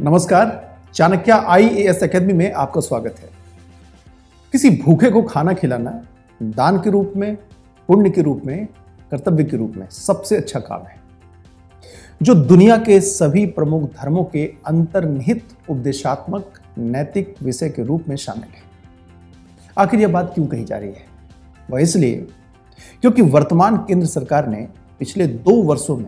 नमस्कार, Chanakya IAS academy में आपका स्वागत है। किसी भूखे को खाना खिलाना दान के रूप में, पुण्य के रूप में, कर्तव्य के रूप में सबसे अच्छा काम है, जो दुनिया के सभी प्रमुख धर्मों के अंतर्निहित उपदेशात्मक नैतिक विषय के रूप में शामिल है। आखिर यह बात क्यों कही जा रही है? वह इसलिए क्योंकि वर्तमान केंद्र सरकार ने पिछले 2 वर्षों में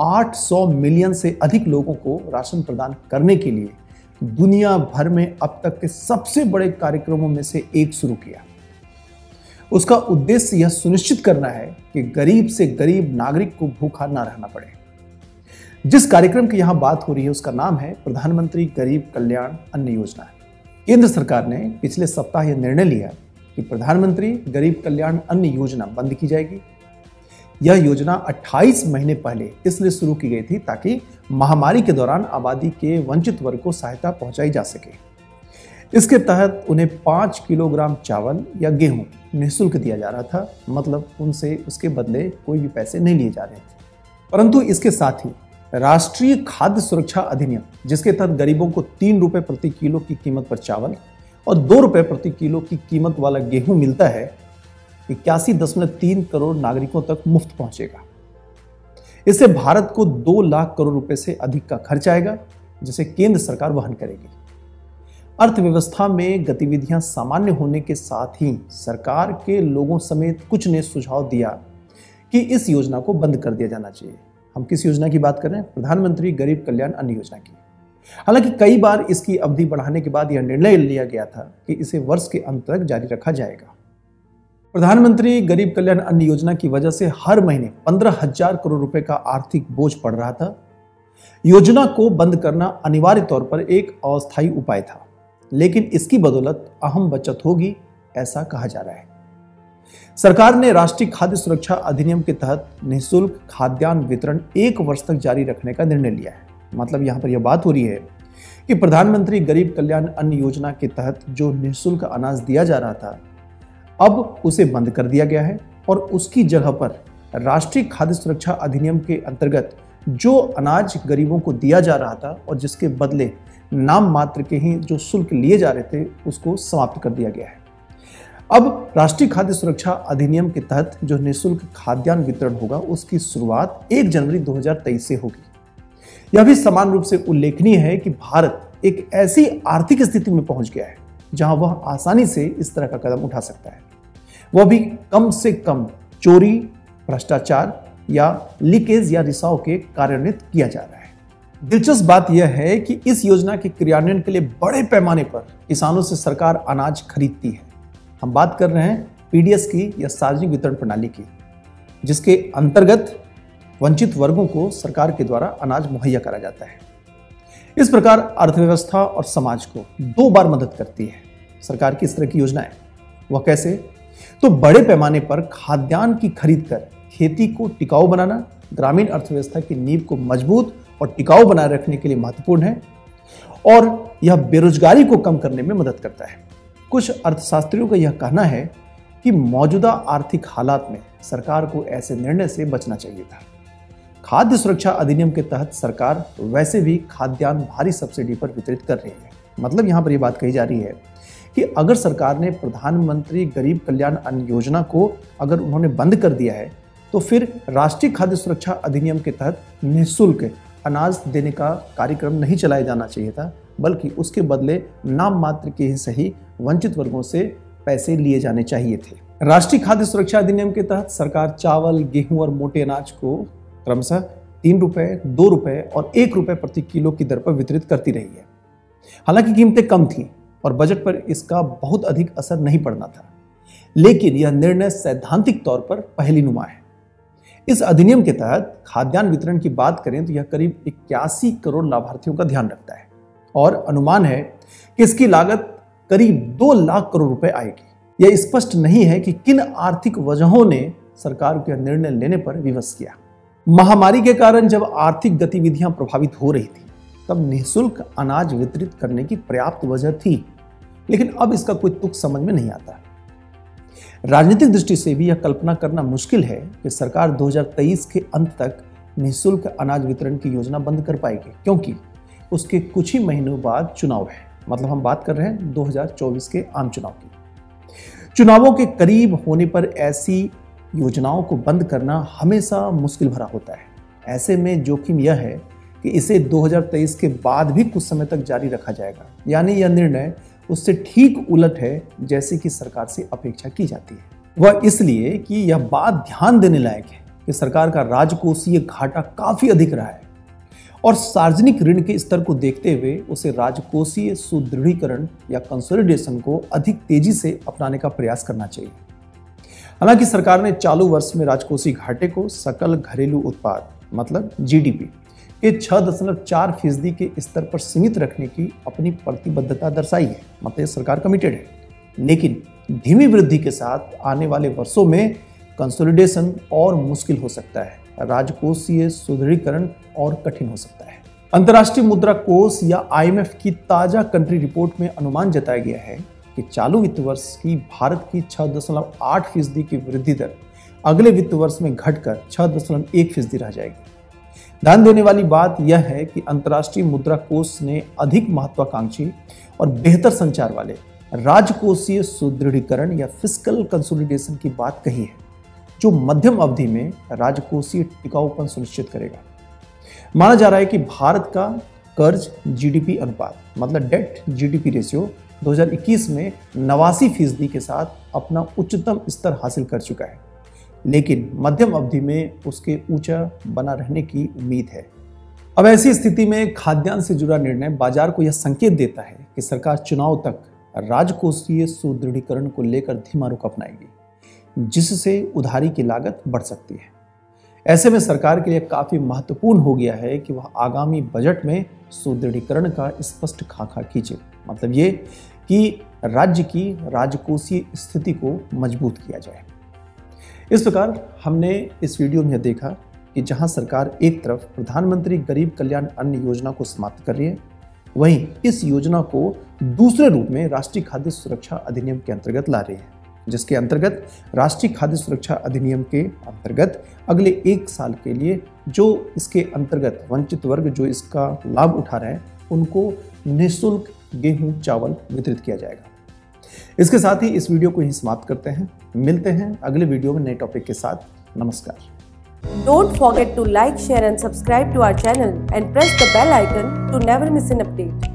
800 मिलियन से अधिक लोगों को राशन प्रदान करने के लिए दुनिया भर में अब तक के सबसे बड़े कार्यक्रमों में से एक शुरू किया। उसका उद्देश्य यह सुनिश्चित करना है कि गरीब से गरीब नागरिक को भूखा ना रहना पड़े। जिस कार्यक्रम की यहां बात हो रही है उसका नाम है प्रधानमंत्री गरीब कल्याण अन्न योजना। केंद्र सरकार ने पिछले सप्ताह यह निर्णय लिया कि प्रधानमंत्री गरीब कल्याण अन्न योजना बंद की जाएगी। यह योजना 28 महीने पहले इसलिए शुरू की गई थी ताकि महामारी के दौरान आबादी के वंचित वर्ग को सहायता पहुंचाई जा सके। इसके तहत उन्हें 5 किलोग्राम चावल या गेहूं निःशुल्क दिया जा रहा था, मतलब उनसे उसके बदले कोई भी पैसे नहीं लिए जा रहे थे। परंतु इसके साथ ही राष्ट्रीय खाद्य सुरक्षा अधिनियम, जिसके तहत गरीबों को 3 रुपये प्रति किलो की कीमत पर चावल और 2 रुपये प्रति किलो की कीमत वाला गेहूं मिलता है, 81.3 करोड़ नागरिकों तक मुफ्त पहुंचेगा। इससे भारत को 2 लाख करोड़ रुपए से अधिक का खर्च आएगा, जिसे केंद्र सरकार वहन करेगी। अर्थव्यवस्था में गतिविधियां सामान्य होने के साथ ही सरकार के लोगों समेत कुछ ने सुझाव दिया कि इस योजना को बंद कर दिया जाना चाहिए। हम किस योजना की बात कर रहे हैं? प्रधानमंत्री गरीब कल्याण अन्न योजना की। हालांकि कई बार इसकी अवधि बढ़ाने के बाद यह निर्णय लिया गया था कि इसे वर्ष के अंत तक जारी रखा जाएगा। प्रधानमंत्री गरीब कल्याण अन्न योजना की वजह से हर महीने 15,000 करोड़ रुपए का आर्थिक बोझ पड़ रहा था। योजना को बंद करना अनिवार्य तौर पर एक अस्थायी उपाय था, लेकिन इसकी बदौलत अहम बचत होगी, ऐसा कहा जा रहा है। सरकार ने राष्ट्रीय खाद्य सुरक्षा अधिनियम के तहत निःशुल्क खाद्यान्न वितरण 1 वर्ष तक जारी रखने का निर्णय लिया है। मतलब यहां पर यह बात हो रही है कि प्रधानमंत्री गरीब कल्याण अन्न योजना के तहत जो निःशुल्क अनाज दिया जा रहा था, अब उसे बंद कर दिया गया है और उसकी जगह पर राष्ट्रीय खाद्य सुरक्षा अधिनियम के अंतर्गत जो अनाज गरीबों को दिया जा रहा था और जिसके बदले नाम मात्र के ही जो शुल्क लिए जा रहे थे, उसको समाप्त कर दिया गया है। अब राष्ट्रीय खाद्य सुरक्षा अधिनियम के तहत जो निःशुल्क खाद्यान्न वितरण होगा, उसकी शुरुआत 1 जनवरी 2023 से होगी। यह भी समान रूप से उल्लेखनीय है कि भारत एक ऐसी आर्थिक स्थिति में पहुंच गया है जहां वह आसानी से इस तरह का कदम उठा सकता है, वह भी कम से कम चोरी, भ्रष्टाचार या लीकेज या रिसाव के कार्यान्वित किया जा रहा है। दिलचस्प बात यह है कि इस योजना के क्रियान्वयन के लिए बड़े पैमाने पर किसानों से सरकार अनाज खरीदती है। हम बात कर रहे हैं पीडीएस की या सार्वजनिक वितरण प्रणाली की, जिसके अंतर्गत वंचित वर्गों को सरकार के द्वारा अनाज मुहैया करा जाता है। इस प्रकार अर्थव्यवस्था और समाज को 2 बार मदद करती है सरकार की इस तरह की योजनाएं। वह कैसे? तो बड़े पैमाने पर खाद्यान्न की खरीद कर खेती को टिकाऊ बनाना ग्रामीण अर्थव्यवस्था की नींव को मजबूत और टिकाऊ बनाए रखने के लिए महत्वपूर्ण है, और यह बेरोजगारी को कम करने में मदद करता है। कुछ अर्थशास्त्रियों का यह कहना है कि मौजूदा आर्थिक हालात में सरकार को ऐसे निर्णय से बचना चाहिए था। खाद्य सुरक्षा अधिनियम के तहत सरकार वैसे भी खाद्यान्न भारी सब्सिडी पर वितरित कर रही है। मतलब यहाँ पर यह बात कही जा रही है कि अगर सरकार ने प्रधानमंत्री गरीब कल्याण अन्न योजना को अगर उन्होंने बंद कर दिया है, तो फिर राष्ट्रीय खाद्य सुरक्षा अधिनियम के तहत निःशुल्क अनाज देने का कार्यक्रम नहीं चलाया जाना चाहिए था, बल्कि उसके बदले नाम मात्र के ही सही वंचित वर्गों से पैसे लिए जाने चाहिए थे। राष्ट्रीय खाद्य सुरक्षा अधिनियम के तहत सरकार चावल, गेहूँ और मोटे अनाज को क्रमशः 3 रुपये, 2 रुपये और 1 रुपये प्रति किलो की दर पर वितरित करती रही है। हालांकि कीमतें कम थीं और बजट पर इसका बहुत अधिक असर नहीं पड़ना था, लेकिन यह निर्णय सैद्धांतिक तौर पर पहेलीनुमा है। इस अधिनियम के तहत खाद्यान्न वितरण की बात करें तो यह करीब 81 करोड़ लाभार्थियों का ध्यान रखता है और अनुमान है कि इसकी लागत करीब 2 लाख करोड़ रुपए आएगी। यह स्पष्ट नहीं है कि किन आर्थिक वजहों ने सरकार को यह निर्णय लेने पर विवश किया। महामारी के कारण जब आर्थिक गतिविधियां प्रभावित हो रही थी, तब निःशुल्क अनाज वितरित करने की पर्याप्त वजह थी, लेकिन अब इसका कोई तुक समझ में नहीं आता। राजनीतिक दृष्टि से भी यह कल्पना करना मुश्किल है कि सरकार 2023 के अंत तक निःशुल्क अनाज वितरण की योजना बंद कर पाएगी, क्योंकि उसके कुछ ही महीनों बाद चुनाव है। मतलब हम बात कर रहे हैं 2024 के आम चुनाव की। चुनावों के करीब होने पर ऐसी योजनाओं को बंद करना हमेशा मुश्किल भरा होता है। ऐसे में जोखिम यह है कि इसे 2023 के बाद भी कुछ समय तक जारी रखा जाएगा, यानी यह निर्णय उससे ठीक उलट है जैसे कि सरकार से अपेक्षा की जाती है। वह इसलिए कि यह बात ध्यान देने लायक है कि सरकार का राजकोषीय घाटा काफी अधिक रहा है और सार्वजनिक ऋण के स्तर को देखते हुए उसे राजकोषीय सुदृढ़ीकरण या कंसोलिडेशन को अधिक तेजी से अपनाने का प्रयास करना चाहिए। हालांकि सरकार ने चालू वर्ष में राजकोषीय घाटे को सकल घरेलू उत्पाद मतलब जीडीपी के 6.4% के स्तर पर सीमित रखने की अपनी प्रतिबद्धता दर्शाई है। मतलब सरकार कमिटेड है, लेकिन धीमी वृद्धि के साथ आने वाले वर्षों में कंसोलिडेशन और मुश्किल हो सकता है, राजकोषीय सुदृढ़ीकरण और कठिन हो सकता है। अंतर्राष्ट्रीय मुद्रा कोष या आईएमएफ की ताजा कंट्री रिपोर्ट में अनुमान जताया गया है कि चालू वित्त वर्ष की भारत की 6.8% की वृद्धि दर अगले वित्त वर्ष में घटकर 6.1% रह जाएगी। ध्यान देने वाली बात यह है कि अंतर्राष्ट्रीय मुद्रा कोष ने अधिक महत्वाकांक्षी और बेहतर संचार वाले राजकोषीय सुदृढ़ीकरण या फिस्कल कंसोलिडेशन की बात कही है, जो मध्यम अवधि में राजकोषीय टिकाऊपन सुनिश्चित करेगा। माना जा रहा है कि भारत का कर्ज जीडीपी अनुपात मतलब डेट जीडीपी रेशियो 2021 में 89% के साथ अपना उच्चतम स्तर हासिल कर चुका है, लेकिन मध्यम अवधि में उसके ऊंचा बना रहने की उम्मीद है। अब ऐसी स्थिति में खाद्यान्न से जुड़ा निर्णय बाजार को यह संकेत देता है कि सरकार चुनाव तक राजकोषीय सुदृढ़ीकरण को लेकर धीमा रुख अपनाएगी, जिससे उधारी की लागत बढ़ सकती है। ऐसे में सरकार के लिए काफी महत्वपूर्ण हो गया है कि वह आगामी बजट में सुदृढ़ीकरण का स्पष्ट खाका खींचे। मतलब ये कि राज्य की राजकोषीय स्थिति को मजबूत किया जाए। इस प्रकार हमने इस वीडियो में देखा कि जहां सरकार एक तरफ प्रधानमंत्री गरीब कल्याण अन्न योजना को समाप्त कर रही है, वहीं इस योजना को दूसरे रूप में राष्ट्रीय खाद्य सुरक्षा अधिनियम के अंतर्गत ला रही है, जिसके अंतर्गत राष्ट्रीय खाद्य सुरक्षा अधिनियम के अंतर्गत अगले 1 साल के लिए जो इसके अंतर्गत वंचित वर्ग जो इसका लाभ उठा रहे हैं उनको निःशुल्क गेहूं चावल वितरित किया जाएगा। इसके साथ ही इस वीडियो को ही समाप्त करते हैं। मिलते हैं अगले वीडियो में नए टॉपिक के साथ। नमस्कार। Don't forget to like, share and subscribe to our channel and press the bell icon to never miss an update.